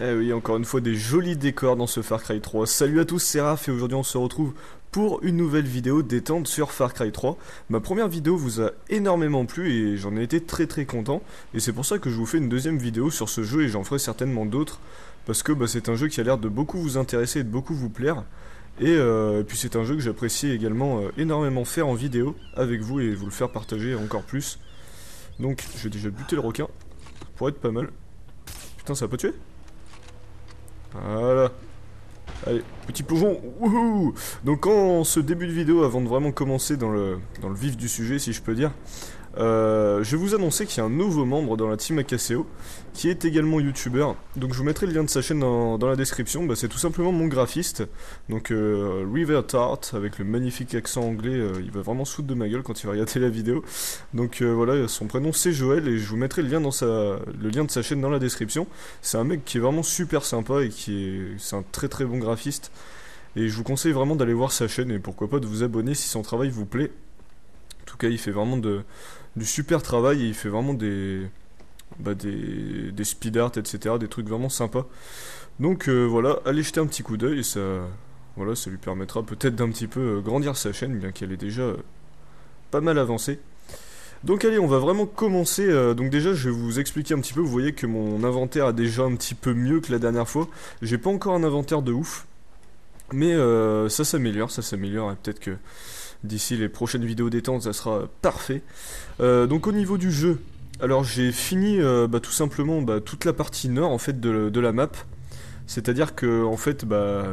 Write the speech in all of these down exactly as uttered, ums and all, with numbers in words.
Eh oui, encore une fois des jolis décors dans ce Far Cry trois. Salut à tous, c'est Raph et aujourd'hui on se retrouve pour une nouvelle vidéo détente sur Far Cry trois. Ma première vidéo vous a énormément plu et j'en ai été très très content. Et c'est pour ça que je vous fais une deuxième vidéo sur ce jeu et j'en ferai certainement d'autres. Parce que bah, c'est un jeu qui a l'air de beaucoup vous intéresser et de beaucoup vous plaire. Et, euh, et puis c'est un jeu que j'apprécie également euh, énormément faire en vidéo avec vous et vous le faire partager encore plus. Donc j'ai déjà buté le requin, pour être pas mal. Putain, ça a pas tué ? Voilà. Allez, petit plongeon. Wouhou. Donc en ce début de vidéo, avant de vraiment commencer dans le, dans le vif du sujet, si je peux dire, euh, je vais vous annoncer qu'il y a un nouveau membre dans la team Akaseo, qui est également youtubeur. Donc je vous mettrai le lien de sa chaîne dans, dans la description. Bah, c'est tout simplement mon graphiste. Donc euh, RevertART, avec le magnifique accent anglais, euh, il va vraiment se foutre de ma gueule quand il va regarder la vidéo. Donc euh, voilà, son prénom c'est Joël et je vous mettrai le lien, dans sa, le lien de sa chaîne dans la description. C'est un mec qui est vraiment super sympa et qui est, c'est un très très bon graphiste. Et je vous conseille vraiment d'aller voir sa chaîne et pourquoi pas de vous abonner si son travail vous plaît. En tout cas, il fait vraiment de, du super travail et il fait vraiment des... Bah des, des speed art, etc, des trucs vraiment sympas. Donc euh, voilà, allez jeter un petit coup d'œil et ça, voilà, ça lui permettra peut-être d'un petit peu euh, grandir sa chaîne, bien qu'elle est déjà euh, pas mal avancée. Donc allez, on va vraiment commencer. euh, donc déjà je vais vous expliquer un petit peu. Vous voyez que mon inventaire a déjà un petit peu mieux que la dernière fois. J'ai pas encore un inventaire de ouf, mais euh, ça s'améliore, ça s'améliore et peut-être que d'ici les prochaines vidéos détente ça sera parfait. euh, donc au niveau du jeu, alors j'ai fini euh, bah, tout simplement bah, toute la partie nord en fait de, de la map. C'est-à-dire que en fait bah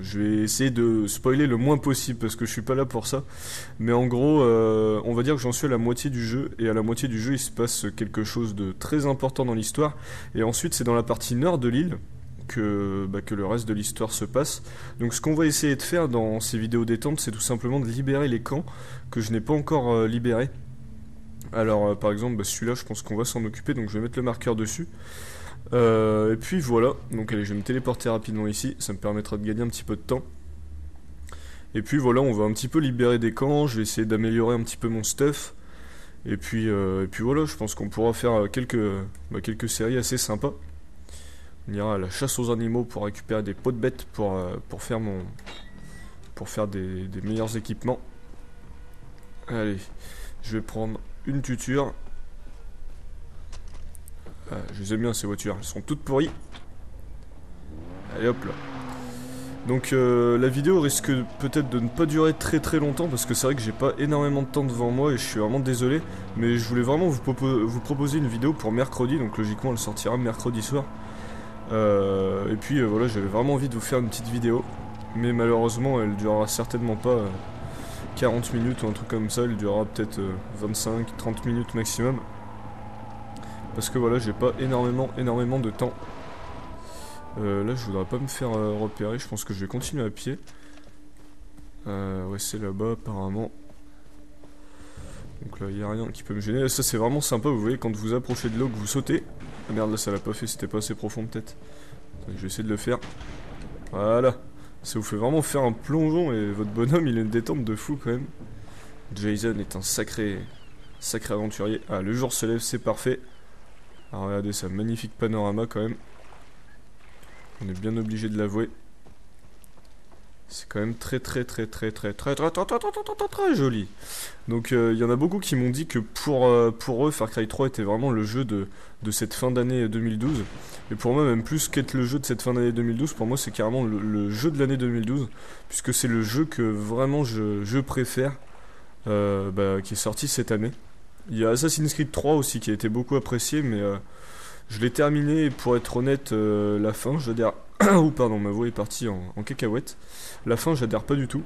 je vais essayer de spoiler le moins possible parce que je suis pas là pour ça. Mais en gros euh, on va dire que j'en suis à la moitié du jeu et à la moitié du jeu il se passe quelque chose de très important dans l'histoire. Et ensuite c'est dans la partie nord de l'île que, bah, que le reste de l'histoire se passe. Donc ce qu'on va essayer de faire dans ces vidéos détente, c'est tout simplement de libérer les camps que je n'ai pas encore euh, libérés. Alors euh, par exemple bah, celui-là je pense qu'on va s'en occuper, donc je vais mettre le marqueur dessus. Euh, et puis voilà, donc allez, je vais me téléporter rapidement ici, ça me permettra de gagner un petit peu de temps. Et puis voilà, on va un petit peu libérer des camps, je vais essayer d'améliorer un petit peu mon stuff. Et puis, euh, et puis voilà, je pense qu'on pourra faire quelques, bah, quelques séries assez sympas. On ira à la chasse aux animaux pour récupérer des pots de bêtes pour, euh, pour faire, mon, pour faire des, des meilleurs équipements. Allez, je vais prendre... une tuture. Ah, je les aime bien ces voitures, elles sont toutes pourries. Allez hop là. Donc euh, la vidéo risque peut-être de ne pas durer très très longtemps parce que c'est vrai que j'ai pas énormément de temps devant moi et je suis vraiment désolé. Mais je voulais vraiment vous, propo vous proposer une vidéo pour mercredi, donc logiquement elle sortira mercredi soir. Euh, et puis euh, voilà, j'avais vraiment envie de vous faire une petite vidéo. Mais malheureusement elle durera certainement pas... Euh quarante minutes ou un truc comme ça, il durera peut-être vingt-cinq trente minutes maximum. Parce que voilà, j'ai pas énormément énormément de temps. Euh, là, je voudrais pas me faire euh, repérer, je pense que je vais continuer à pied. Euh, ouais, c'est là-bas apparemment. Donc là, il n'y a rien qui peut me gêner. Ça, c'est vraiment sympa, vous voyez, quand vous approchez de l'eau, que vous sautez. Ah merde, là, ça l'a pas fait, c'était pas assez profond peut-être. Je vais essayer de le faire. Voilà. Ça vous fait vraiment faire un plongeon et votre bonhomme il est une détente de fou quand même. Jason est un sacré sacré aventurier. Ah, le jour se lève, c'est parfait. Ah, regardez ça, magnifique panorama quand même. On est bien obligé de l'avouer. C'est quand même très très très très très très très très très très très joli. Donc il y en a beaucoup qui m'ont dit que pour pour eux Far Cry trois était vraiment le jeu de de cette fin d'année deux mille douze. Et pour moi, même plus qu'être le jeu de cette fin d'année deux mille douze, pour moi c'est carrément le, le jeu de l'année deux mille douze, puisque c'est le jeu que vraiment je, je préfère, euh, bah, qui est sorti cette année. Il y a Assassin's Creed trois aussi qui a été beaucoup apprécié, mais euh, je l'ai terminé et pour être honnête, euh, la fin, je veux dire... Ou pardon, ma voix est partie en, en cacahuète. La fin, j'adhère pas du tout.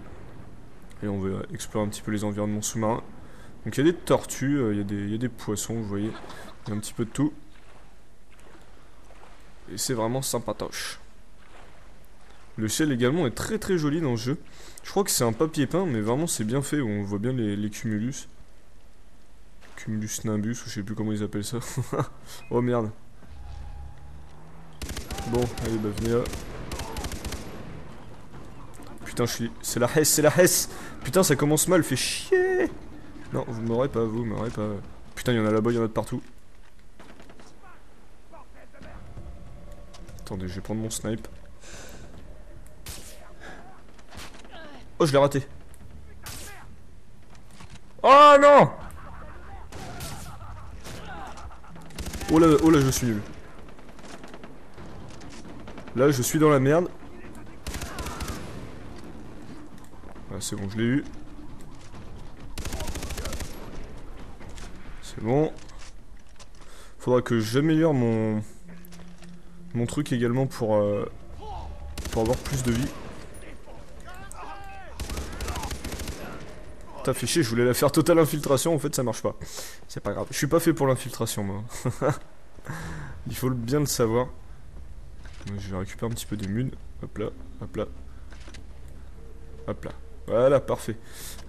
Et on va explorer un petit peu les environnements sous-marins. Donc il y a des tortues, il y, y a des poissons, vous voyez, il y a un petit peu de tout. Et c'est vraiment sympatoche. Le ciel également est très très joli dans ce jeu. Je crois que c'est un papier peint, mais vraiment c'est bien fait. On voit bien les, les cumulus. Cumulus nimbus, ou je sais plus comment ils appellent ça. Oh merde. Bon, allez, bah venez là. Putain, je suis... C'est la Hesse, c'est la Hesse. Putain, ça commence mal, fait chier. Non, vous m'aurez pas, vous m'aurez pas. Putain, il y en a là-bas, il y en a de partout. Attendez, je vais prendre mon snipe. Oh, je l'ai raté. Oh non! Oh là, oh là, je suis nul. Là, je suis dans la merde. Ah, c'est bon, je l'ai eu. C'est bon. Faudra que j'améliore mon mon truc également pour euh, pour avoir plus de vie. T'as fait chier, je voulais la faire totale infiltration, en fait ça marche pas. C'est pas grave, je suis pas fait pour l'infiltration moi. Il faut bien le savoir. Je vais récupérer un petit peu des munes. Hop là, hop là. Hop là, voilà, parfait.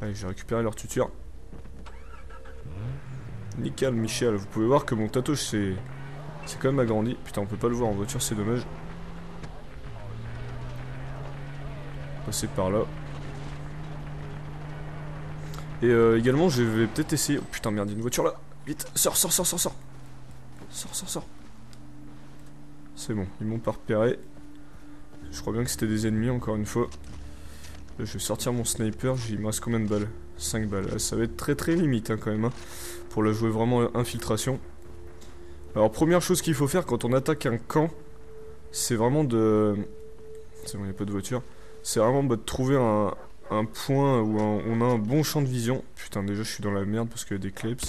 Allez, j'ai récupéré leur tuteur. Nickel Michel, vous pouvez voir que mon tatouage c'est c'est quand même agrandi. Putain, on peut pas le voir en voiture, c'est dommage. Passer par là. Et euh, également, je vais peut-être essayer. Oh putain, merde, il y a une voiture là. Vite, sors, sors, sors, sors, sors. Sors, sors, sors. C'est bon, ils m'ont pas repéré. Je crois bien que c'était des ennemis, encore une fois. Là, je vais sortir mon sniper. Il me reste combien de balles? Cinq balles. Là, ça va être très très limite hein, quand même. Hein, pour la jouer vraiment infiltration. Alors, première chose qu'il faut faire quand on attaque un camp, c'est vraiment de. C'est bon, il n'y a pas de voiture. C'est vraiment bah, de trouver un. un point où un, on a un bon champ de vision. Putain, déjà je suis dans la merde parce qu'il y a des clips.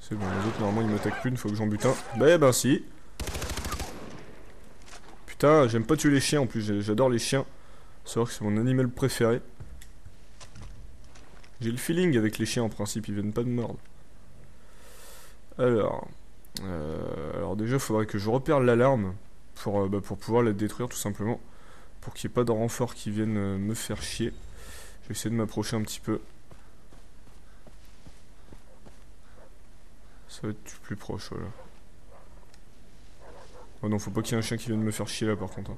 C'est bon, les autres normalement ils m'attaquent plus, il faut que j'en bute un. Bah ben si. Putain, j'aime pas tuer les chiens en plus, j'adore les chiens. Sauf que c'est mon animal préféré. J'ai le feeling avec les chiens en principe, ils viennent pas de mordre. Alors, euh, alors déjà il faudrait que je repère l'alarme. Pour, bah, pour pouvoir la détruire tout simplement, pour qu'il n'y ait pas de renforts qui viennent euh, me faire chier. Je vais essayer de m'approcher un petit peu. Ça va être plus proche, voilà. Oh non, faut pas qu'il y ait un chien qui vienne me faire chier là par contre. Hein.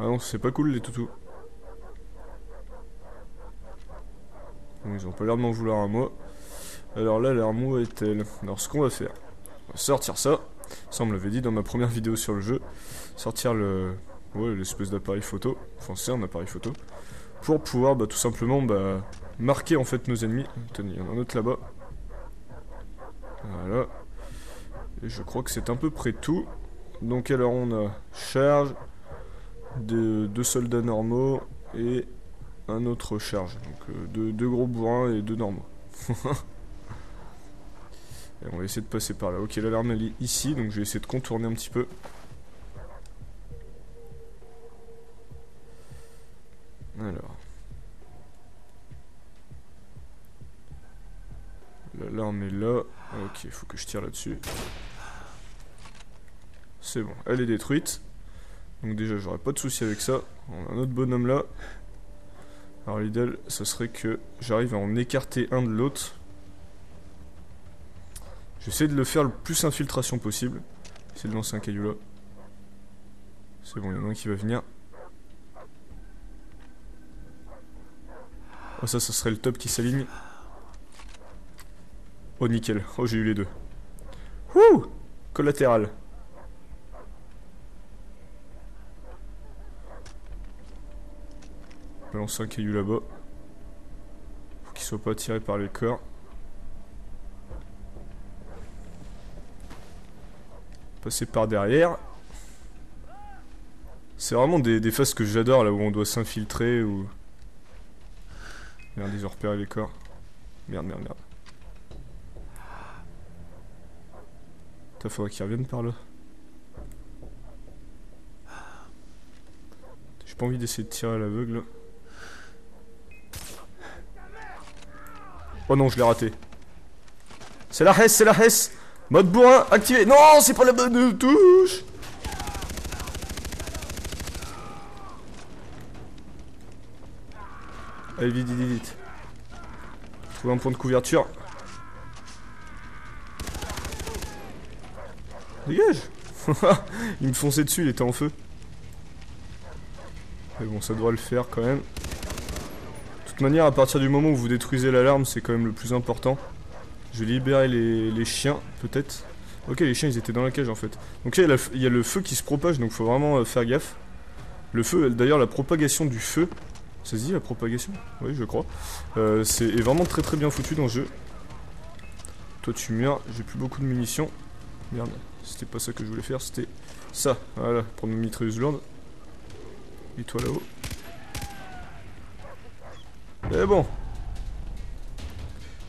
Ah non, c'est pas cool les toutous. Bon, ils ont pas l'air de m'en vouloir à moi. Alors là, l'alarme où est-elle? Alors ce qu'on va faire, on va sortir ça. Ça on me l'avait dit dans ma première vidéo sur le jeu. Sortir le, ouais, l'espèce d'appareil photo. Enfin c'est un appareil photo. Pour pouvoir bah, tout simplement bah, marquer en fait nos ennemis. Attendez, il y en a un autre là-bas. Voilà. Et je crois que c'est à peu près tout. Donc alors on a charge, de, deux soldats normaux et un autre charge. Donc euh, deux, deux gros bourrins et deux normaux. Et on va essayer de passer par là. Ok, l'alarme elle est ici, donc je vais essayer de contourner un petit peu. Alors. L'alarme est là. Ok, faut que je tire là-dessus. C'est bon, elle est détruite. Donc déjà, j'aurais pas de soucis avec ça. On a un autre bonhomme là. Alors l'idéal, ça serait que j'arrive à en écarter un de l'autre. J'essaie de le faire le plus infiltration possible. J'essaie de lancer un caillou là. C'est bon, il y en a un qui va venir. Oh ça, ça serait le top qui s'aligne. Oh nickel, oh j'ai eu les deux. Wouh! Collatéral. On va lancer un caillou là-bas. Faut qu'il soit pas attiré par les corps. Passer par derrière. C'est vraiment des, des phases que j'adore, là où on doit s'infiltrer ou... Merde, ils ont repéré les corps. Merde, merde, merde. Putain, faudrait qu'ils reviennent par là. J'ai pas envie d'essayer de tirer à l'aveugle. Oh non, je l'ai raté. C'est la hesse, c'est la hesse. Mode bourrin activé. Non, c'est pas la bonne touche. Allez, vite, vite, vite. Trouver un point de couverture. Dégage. Il me fonçait dessus, il était en feu. Mais bon, ça devrait le faire quand même. De toute manière, à partir du moment où vous détruisez l'alarme, c'est quand même le plus important. Je vais libérer les, les chiens, peut-être. Ok, les chiens, ils étaient dans la cage en fait. Donc là, il y a, il y a le feu qui se propage, donc faut vraiment faire gaffe. Le feu, d'ailleurs, la propagation du feu, ça se dit la propagation? Oui, je crois. Euh, c'est vraiment très très bien foutu dans le jeu. Toi, tu meurs, j'ai plus beaucoup de munitions. Merde, c'était pas ça que je voulais faire, c'était ça. Voilà, prendre une mitrailleuse lourde. Et toi là-haut. Et bon.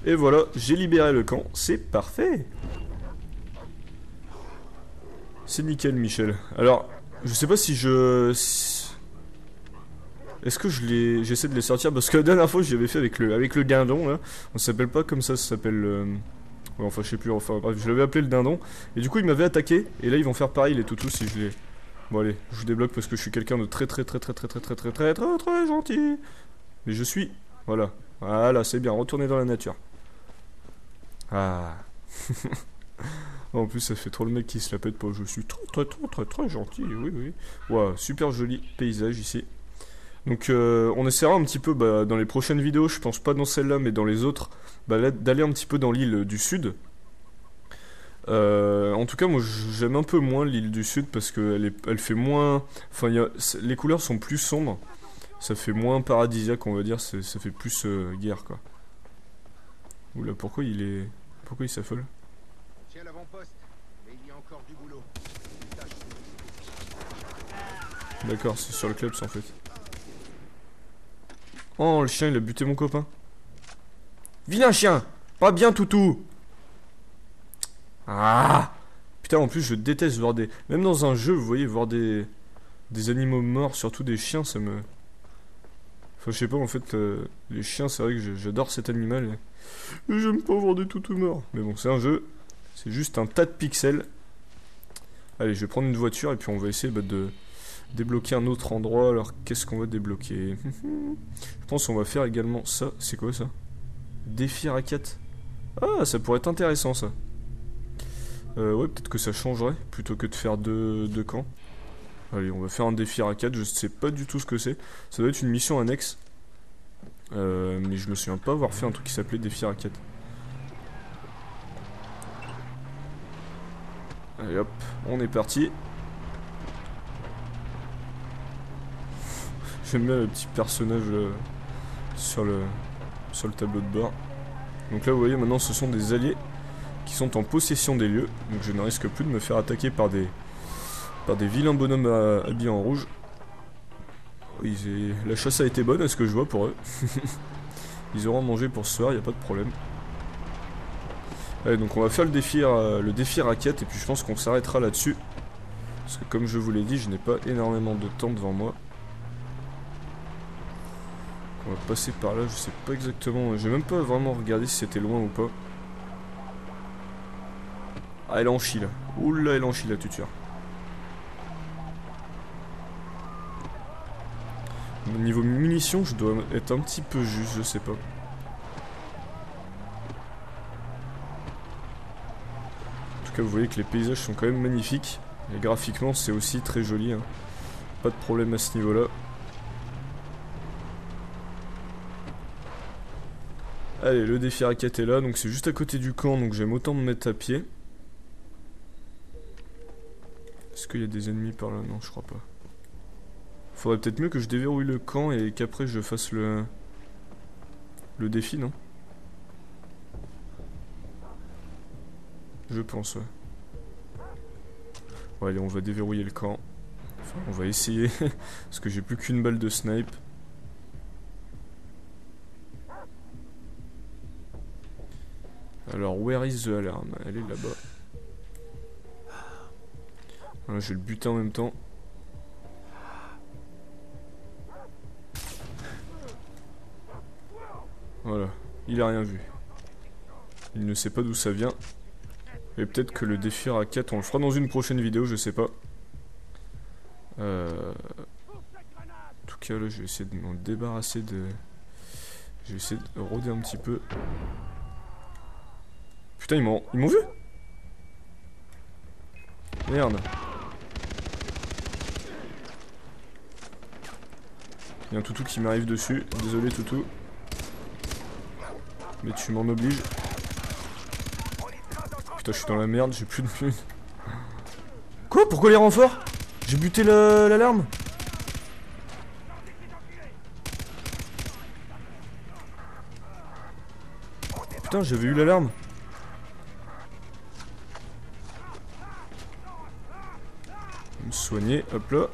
Et voilà, j'ai libéré le camp, c'est parfait. C'est nickel, Michel. Alors, je sais pas si je... Est-ce que je les... j'essaie de les sortir? Parce que la dernière fois, j'avais fait avec le avec le dindon, là. On s'appelle pas comme ça, ça s'appelle... Euh... Ouais, enfin, je sais plus, enfin, bref, je l'avais appelé le dindon. Et du coup, il m'avait attaqué. Et là, ils vont faire pareil, les toutous, si je les... Bon, allez, je vous débloque parce que je suis quelqu'un de très, très, très, très, très, très, très, très, très, très, très gentil. Mais je suis... Voilà. Voilà, c'est bien, retourner dans la nature. Ah... En plus, ça fait trop le mec qui se la pète pas. Je suis très, très, très, très, très gentil. Oui, oui. Waouh, super joli paysage ici. Donc, euh, on essaiera un petit peu bah, dans les prochaines vidéos. Je pense pas dans celle-là, mais dans les autres, bah, d'aller un petit peu dans l'île du Sud. Euh, en tout cas, moi, j'aime un peu moins l'île du Sud parce qu'elle elle fait moins. Enfin, y a, les couleurs sont plus sombres. Ça fait moins paradisiaque, on va dire. Ça fait plus euh, guerre, quoi. Oula, pourquoi il est, pourquoi il s'affole? D'accord, c'est sur le club en fait. Oh, le chien, il a buté mon copain. Vilain chien! Pas bien, toutou! Ah! Putain, en plus, je déteste voir des... Même dans un jeu, vous voyez, voir des... Des animaux morts, surtout des chiens, ça me... Enfin, je sais pas, en fait, euh, les chiens, c'est vrai que j'adore cet animal. Mais j'aime pas voir des toutous morts. Mais bon, c'est un jeu. C'est juste un tas de pixels. Allez, je vais prendre une voiture et puis on va essayer bah, de... débloquer un autre endroit. Alors qu'est-ce qu'on va débloquer? Je pense qu'on va faire également ça. C'est quoi ça? Défi raquette. Ah, ça pourrait être intéressant ça. euh, Ouais, peut-être que ça changerait. Plutôt que de faire deux, deux camps. Allez, on va faire un défi raquette. Je sais pas du tout ce que c'est. Ça doit être une mission annexe. euh, Mais je me souviens pas avoir fait un truc qui s'appelait défi raquette. Allez hop, on est parti. J'aime bien le petit personnage euh, sur, le, sur le tableau de bord. Donc là vous voyez maintenant ce sont des alliés qui sont en possession des lieux. Donc je ne risque plus de me faire attaquer par des par des vilains bonhommes à, habillés en rouge. Ils, la chasse a été bonne à ce que je vois pour eux. Ils auront mangé pour ce soir, il n'y a pas de problème. Allez, donc on va faire le défi, euh, le défi raquette et puis je pense qu'on s'arrêtera là-dessus. Parce que comme je vous l'ai dit, je n'ai pas énormément de temps devant moi. On va passer par là, je sais pas exactement. J'ai même pas vraiment regardé si c'était loin ou pas. Ah, elle est en chie là. Oula, elle est en chie la tuture. Au niveau munitions, je dois être un petit peu juste, je sais pas. En tout cas, vous voyez que les paysages sont quand même magnifiques. Et graphiquement, c'est aussi très joli. Hein. Pas de problème à ce niveau-là. Allez, le défi raquette est là, donc c'est juste à côté du camp, donc j'aime autant me mettre à pied. Est-ce qu'il y a des ennemis par là? Non, je crois pas. Faudrait peut-être mieux que je déverrouille le camp et qu'après je fasse le... le défi, non? Je pense, ouais. Bon, allez, on va déverrouiller le camp. Enfin, on va essayer, parce que j'ai plus qu'une balle de snipe. Alors, where is the alarm? Elle est là-bas. Voilà, je vais le buter en même temps. Voilà, il a rien vu. Il ne sait pas d'où ça vient. Et peut-être que le défi raquette, on le fera dans une prochaine vidéo, je sais pas. Euh... En tout cas, là, je vais essayer de m'en débarrasser de... Je vais essayer de rôder un petit peu... Putain, ils m'ont ils m'ont vu. Merde. Il y a un toutou qui m'arrive dessus. Désolé toutou. Mais tu m'en obliges. Putain, je suis dans la merde, j'ai plus de pune. Quoi? Pourquoi les renforts? J'ai buté l'alarme. Putain, j'avais eu l'alarme. Me soigner, hop là.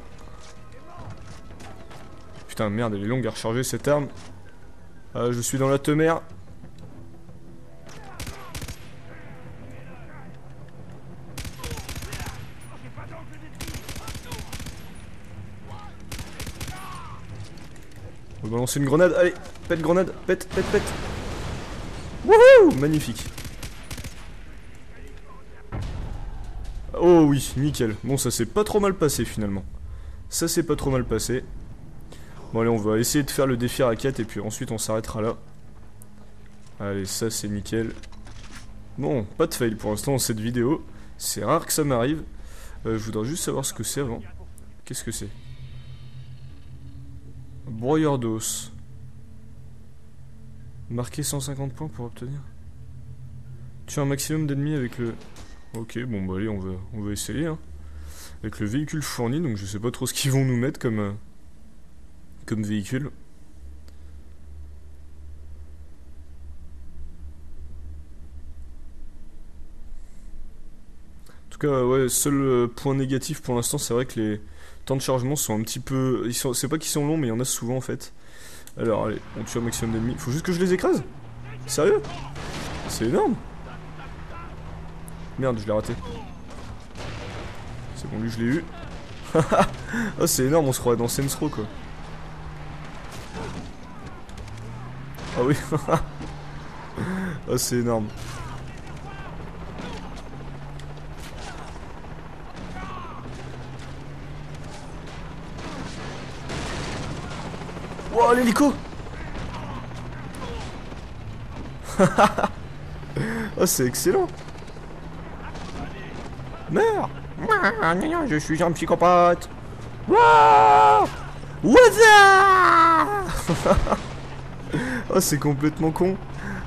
Putain, merde, elle est longue à recharger cette arme. Euh, je suis dans la temère. On va lancer une grenade, allez, pète grenade, pète, pète, pète. Wouhou, magnifique. Oh oui, nickel. Bon, ça s'est pas trop mal passé finalement. Ça s'est pas trop mal passé. Bon allez, on va essayer de faire le défi raquette et puis ensuite on s'arrêtera là. Allez, ça c'est nickel. Bon, pas de fail pour l'instant dans cette vidéo. C'est rare que ça m'arrive. Euh, je voudrais juste savoir ce que c'est avant. Qu'est-ce que c'est? Broyeur d'os. Marquer cent cinquante points pour obtenir. Tuer un maximum d'ennemis avec le... Ok, bon bah allez, on va, on va essayer. Hein. Avec le véhicule fourni, donc je sais pas trop ce qu'ils vont nous mettre comme... Euh... comme véhicule. En tout cas, ouais, seul point négatif pour l'instant, c'est vrai que les temps de chargement sont un petit peu... Ils sont... C'est pas qu'ils sont longs, mais il y en a souvent, en fait. Alors, allez, on tue un maximum d'ennemis. Faut juste que je les écrase. Sérieux? C'est énorme. Merde, je l'ai raté. C'est bon, lui, je l'ai eu. Ah, c'est énorme, on se croirait dans Saints Row, quoi. Ah oui. Ah, c'est énorme. Wow, l'hélico. Ah, oh, c'est excellent. Meurs. Je suis un psychopathe. Wow. What's up. Oh, c'est complètement con.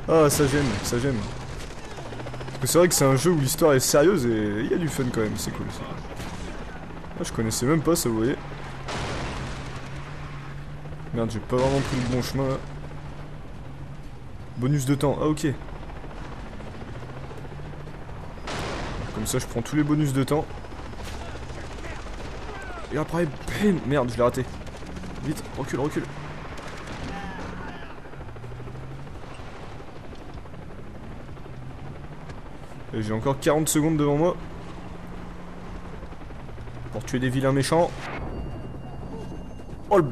Ah, ça j'aime, ça j'aime. Parce que c'est vrai que c'est un jeu où l'histoire est sérieuse et il y a du fun quand même, c'est cool. Ah, je connaissais même pas ça, vous voyez. Merde, j'ai pas vraiment pris le bon chemin là. Bonus de temps, ah ok. Comme ça je prends tous les bonus de temps. Et après, bim. Merde, je l'ai raté. Vite, recule, recule. Et j'ai encore quarante secondes devant moi. Pour tuer des vilains méchants. Oh le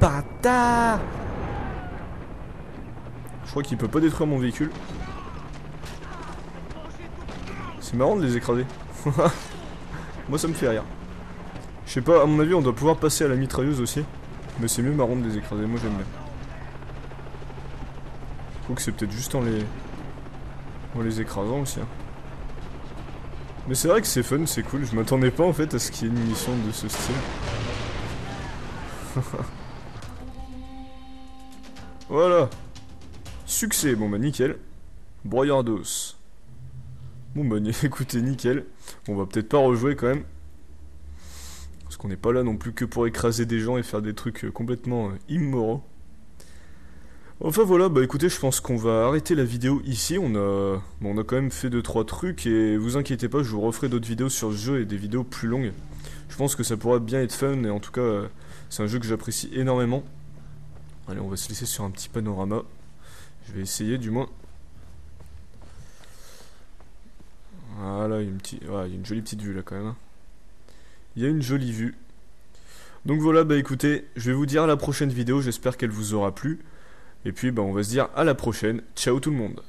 bâtard! Je crois qu'il peut pas détruire mon véhicule. C'est marrant de les écraser. Moi ça me fait rire. Je sais pas, à mon avis on doit pouvoir passer à la mitrailleuse aussi. Mais c'est mieux marrant de les écraser, moi j'aime bien. Je trouve que c'est peut-être juste en les... en les écrasant aussi. Hein. Mais c'est vrai que c'est fun, c'est cool. Je m'attendais pas en fait à ce qu'il y ait une mission de ce style. Voilà. Succès. Bon bah nickel. Broyeur d'os. Bon bah écoutez, nickel. On va peut-être pas rejouer quand même. Parce qu'on n'est pas là non plus que pour écraser des gens et faire des trucs complètement immoraux. Enfin voilà, bah écoutez, je pense qu'on va arrêter la vidéo ici, on a bon, on a quand même fait deux trois trucs, et vous inquiétez pas, je vous referai d'autres vidéos sur ce jeu, et des vidéos plus longues. Je pense que ça pourra bien être fun, et en tout cas, c'est un jeu que j'apprécie énormément. Allez, on va se laisser sur un petit panorama, je vais essayer du moins. Voilà, il y a une, petite... ouais, il y a une jolie petite vue là quand même. Il y a une jolie vue. Donc voilà, bah écoutez, je vais vous dire à la prochaine vidéo, j'espère qu'elle vous aura plu. Et puis, bah, on va se dire à la prochaine. Ciao tout le monde!